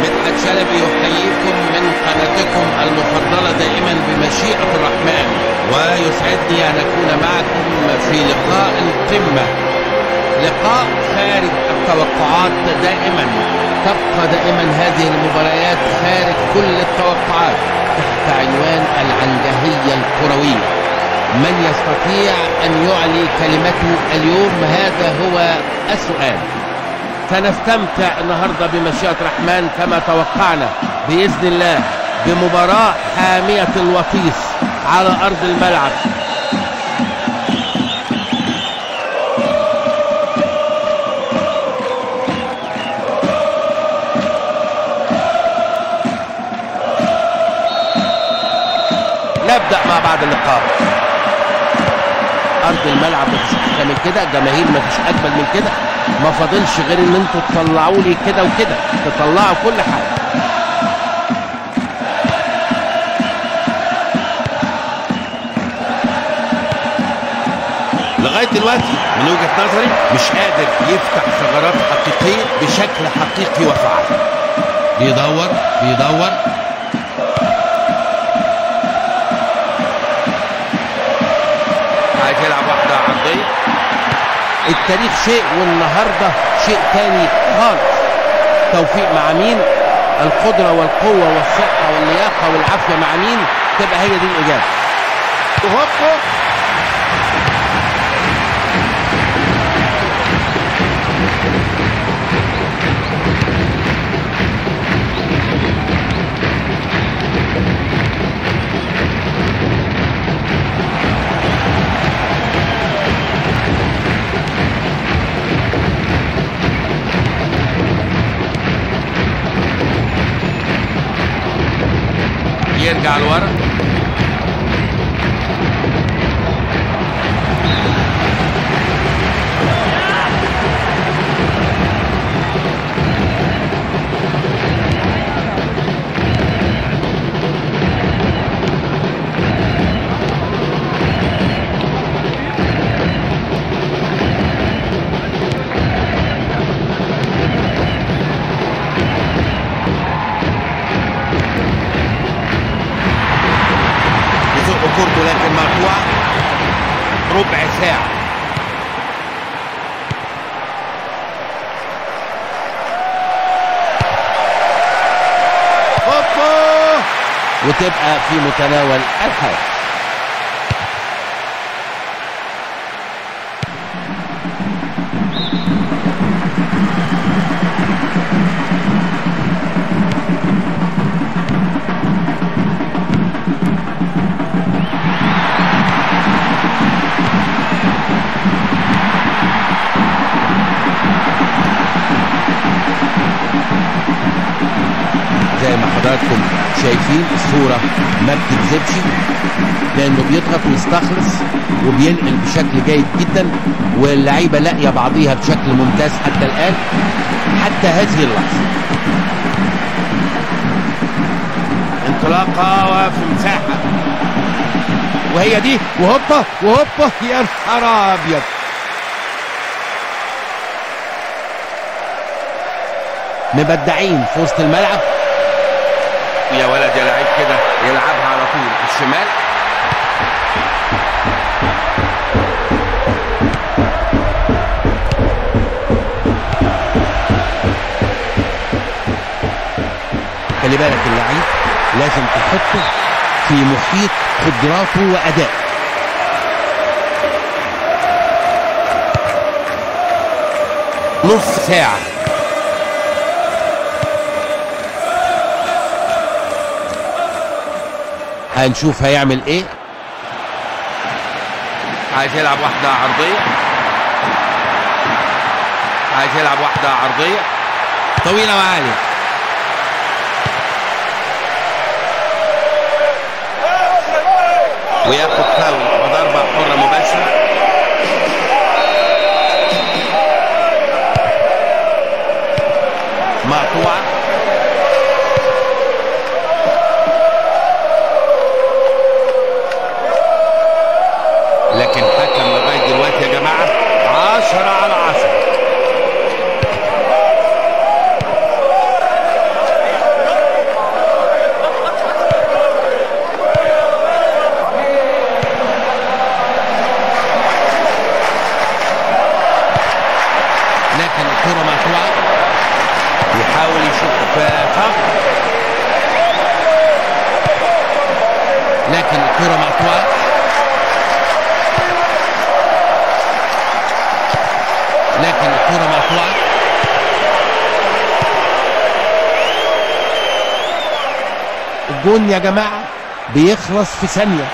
مدحت شلبي يحييكم من قناتكم المفضلة دائما بمشيئة الرحمن، ويسعدني أن أكون معكم في لقاء القمة، لقاء خارج التوقعات دائما. تبقى دائما هذه المباريات خارج كل التوقعات تحت عنوان العنجهية الكروية. من يستطيع أن يعلي كلمته اليوم؟ هذا هو السؤال. سنستمتع النهارده بمشيئة الرحمن كما توقعنا بإذن الله بمباراة حامية الوطيس على أرض الملعب. نبدأ مع بعض اللقاء. أرض الملعب مفيش أحلى من كده، الجماهير مفيش أجمل من كده، ما فاضلش غير إن أنتوا تطلعوا لي كده وكده، تطلعوا كل حاجة. لغاية دلوقتي من وجهة نظري مش قادر يفتح ثغرات حقيقية بشكل حقيقي وفعال. بيدور عايز يلعب واحدة عرضية. التاريخ شيء والنهارده شيء تاني خالص. توفيق مع مين؟ القدرة والقوة والصحة واللياقة والعافية مع مين؟ تبقى هي دي الإجابة. وهوب يرجع لورا. لكن مقطوعة. ربع ساعة هوبا وتبقى في متناول الحال. حضراتكم شايفين الصورة ما بتكذبش لأنه بيضغط ويستخلص وبينقل بشكل جيد جدا، واللعيبة لاقية بعضيها بشكل ممتاز حتى الآن، حتى هذه اللحظة. انطلاقة وفي مساحة وهي دي وهوبا يا نهار أبيض. مبدعين في وسط الملعب يا ولد يا لعيب، كده يلعبها على طول الشمال. خلي بالك اللعيب لازم تحطه في محيط قدراته وأدائه. نص ساعة هنشوف هيعمل ايه. عايز يلعب واحدة عرضية، طويلة وعالية. وياخد فاول وضربة حرة مباشرة. مقطوعة لكن حكم لغاية دلوقتي يا جماعة 10/10. الجون يا جماعة بيخلص في ثانية،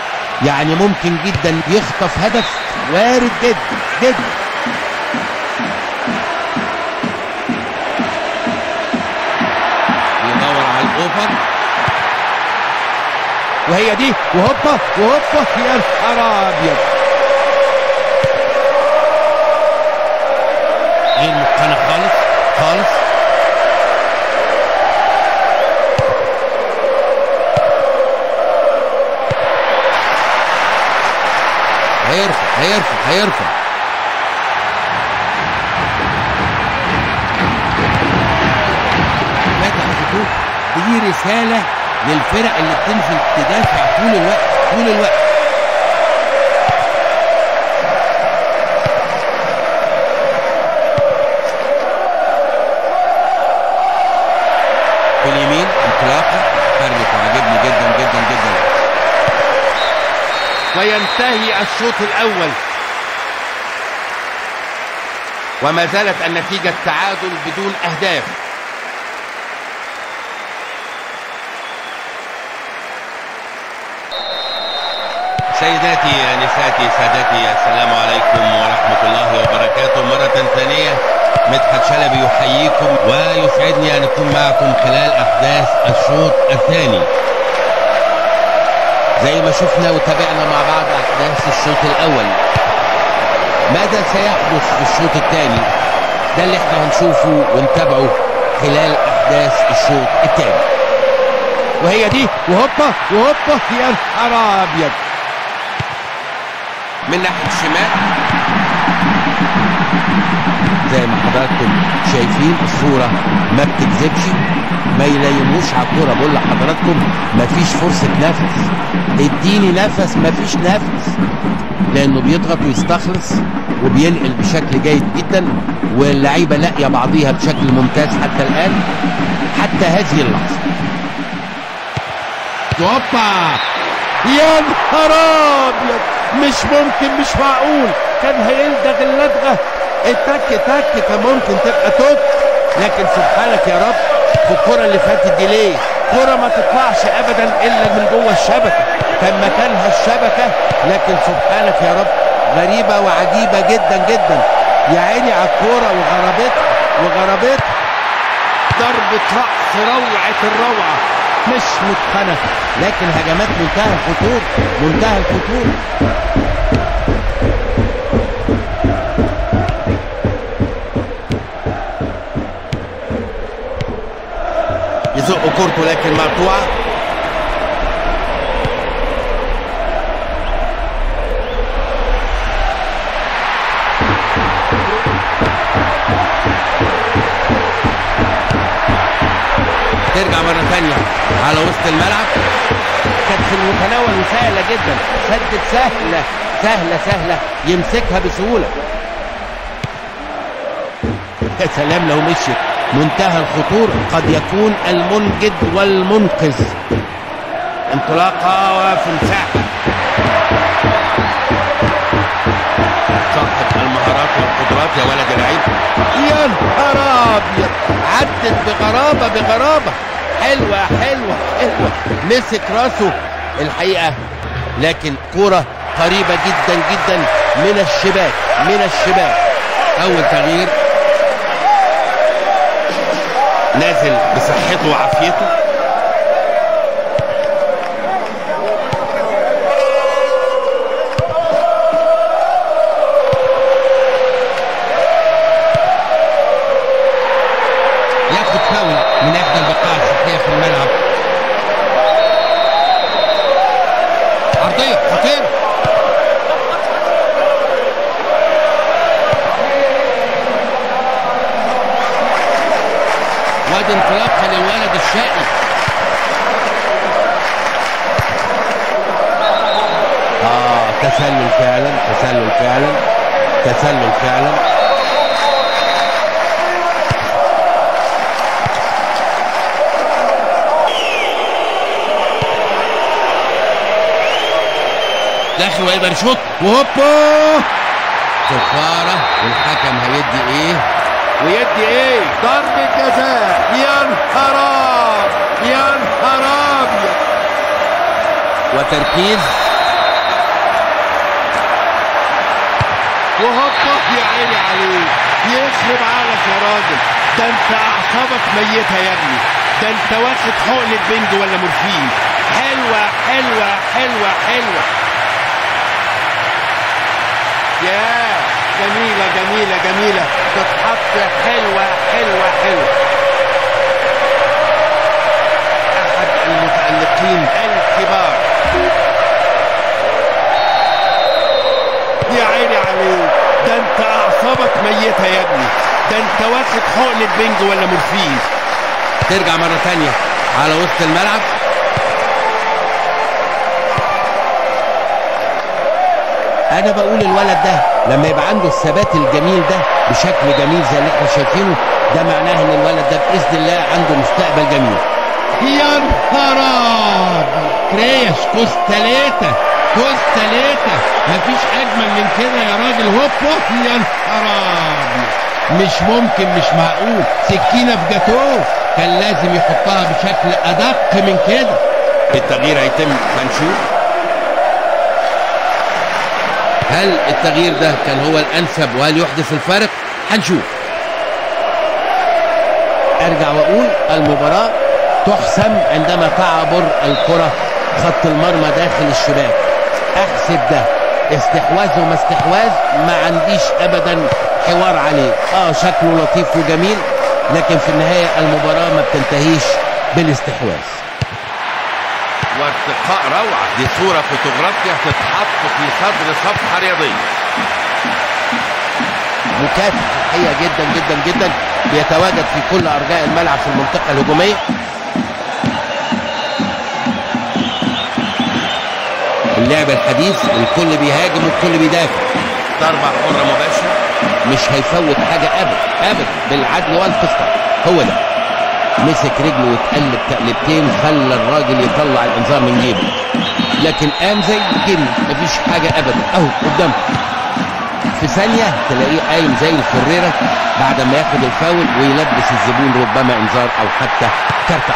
يعني ممكن جدا يخطف هدف، وارد جدا. بيدور على الأوفر وهي دي، وهوبا وهوبا، يا نهار أبيض. القناة خالص خالص، هيرفع ما تحسبوش. دي رسالة للفرق اللي بتنزل تدافع طول الوقت. في اليمين انطلاقة خرجت وعجبني جدا. وينتهي الشوط الأول وما زالت النتيجة التعادل بدون أهداف. سيداتي نساتي سادتي، السلام عليكم ورحمة الله وبركاته. مرة ثانية مدحت شلبي يحييكم، ويسعدني أن أكون معكم خلال أحداث الشوط الثاني. زي ما شفنا وتابعنا مع بعض أحداث الشوط الأول، ماذا سيحدث في الشوط الثاني؟ ده اللي احنا هنشوفه ونتابعه خلال أحداث الشوط الثاني. وهي دي، وهوبا، يا نهار أبيض. من ناحية الشمال زي ما حضراتكم شايفين الصورة ما بتكذبش، ما يلايموش على الكورة. بقول لحضراتكم مفيش فرصة نفس، اديني نفس، مفيش نفس، لأنه بيضغط ويستخلص وبينقل بشكل جيد جدا، واللعيبة لاقية بعضيها بشكل ممتاز حتى الآن، حتى هذه اللحظة. هوبا، يا نهار أبيض، مش ممكن، مش معقول، كان هيلدغ اللدغة. التك كان ممكن تبقى توب، لكن سبحانك يا رب في الكرة اللي فاتت دي ليه؟ كرة ما تطلعش أبدا إلا من جوه الشبكة، كان مكانها الشبكة، لكن سبحانك يا رب غريبة وعجيبة جدا. يا عيني على الكورة وغرابتها. ضربة رأس روعة الروعة، مش متقنة، لكن هجمات منتهى الخطورة. يزق كورته لكن مقطوعة. ترجع مرة ثانية على وسط الملعب، كانت في المتناول وسهلة جدا، سدت سهلة يمسكها بسهولة. يا سلام لو مشيت، منتهى الخطورة، قد يكون المنجد والمنقذ. انطلاقة وفي مساحة، صاحب المهارات والقدرات يا ولد العيب. يا نهار أبيض، عدت بغرابة، حلوة، مسك راسه الحقيقة، لكن كرة قريبة جدا من الشباك. أول تغيير نازل بصحته وعافيته. ياخد فاول من اجل البقاء الصحية في الملعب. عرضية خطيرة، وادي انطلاقة للولد الشقي. تسلل فعلا. داخل ويقدر يشوط، وهوبا كفارة. والحكم هيدي ايه؟ ضربة جزاء. يا نهار أبيض، تركيز وهبط. يا عيني عليه يخرب عقلك يا راجل، ده انت اعصابك ميتة يا ابني، ده انت واخد حقنة بنج ولا مورفين. حلوة حلوة حلوة حلوة، يا جميلة جميلة جميلة، تتحط حلوة حلوة حلوة. أحد المتألقين الكبار. يا عيني عليك، ده أنت أعصابك ميتة يا ابني، ده أنت واخد حقنة بنج ولا مورفين. ترجع مرة تانية على وسط الملعب. أنا بقول الولد ده لما يبقى عنده الثبات الجميل ده بشكل جميل زي اللي احنا شايفينه، ده معناه إن الولد ده بإذن الله عنده مستقبل جميل. يا خراب كريش، كوز تلاتة كوز تلاتة، مفيش أجمل من كده يا راجل. هوب هوب، يا خراب، مش ممكن، مش معقول، سكينة في جاتوه، كان لازم يحطها بشكل أدق من كده. التغيير هيتم، هنشوف هل التغيير ده كان هو الأنسب وهل يحدث الفارق؟ هنشوف. أرجع وأقول المباراة تحسم عندما تعبر الكرة خط المرمى داخل الشباك. أحسب ده استحواذ وما استحواذ، ما عنديش أبدا حوار عليه. شكله لطيف وجميل، لكن في النهاية المباراة ما بتنتهيش بالاستحواذ. وارتقاء روعة، دي صورة فوتوغرافية تتحط في صدر صفحة رياضية. مكافح حقيقة جدا جدا جدا، بيتواجد في كل أرجاء الملعب في المنطقة الهجومية. اللعب الحديث، الكل بيهاجم والكل بيدافع. ضربة حرة مباشرة، مش هيفوت حاجة أبدا أبدا، بالعدل والقسطة. هو ده، مسك رجله واتقلب تقلبتين، خلى الراجل يطلع الانذار من جيبه، لكن قام زي الجن، مفيش حاجه ابدا. اهو قدامه في ثانيه تلاقيه قايم زي الفريره بعد ما ياخد الفاول ويلبس الزبون ربما انذار او حتى كارت.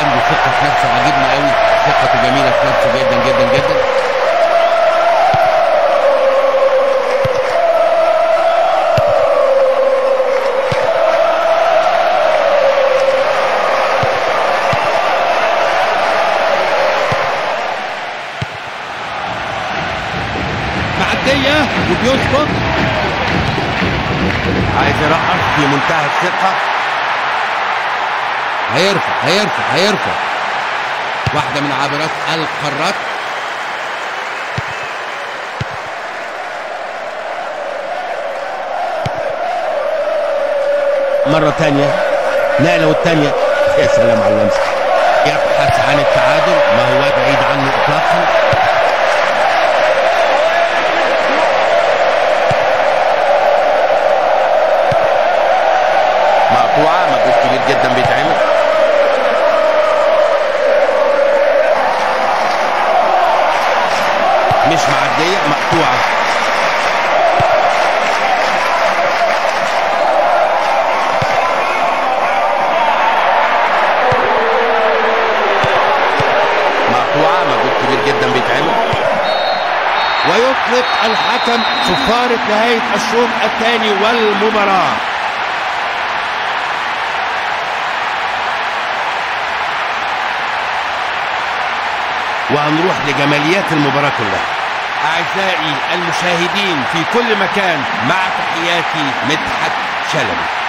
عنده ثقه في نفسه، عاجبني قوي، ثقته جميله في نفسه جدا جدا جدا. وبيسقط، عايز يرقص في منتهى الثقة، هيرفع. واحدة من عابرات القارات. مرة تانية، نقلة والتانية، يا سلام على اللمسة. يبحث عن التعادل، ما هو بعيد عنه إطلاقا. مجهود كبير جدا بيتعمل. مش معدية، مقطوعة. مجهود كبير جدا بيتعمل. ويطلق الحكم صفارة نهاية الشوط الثاني والمباراة. وهنروح لجماليات المباراة كلها. أعزائي المشاهدين في كل مكان، مع تحياتي مدحت شلبي.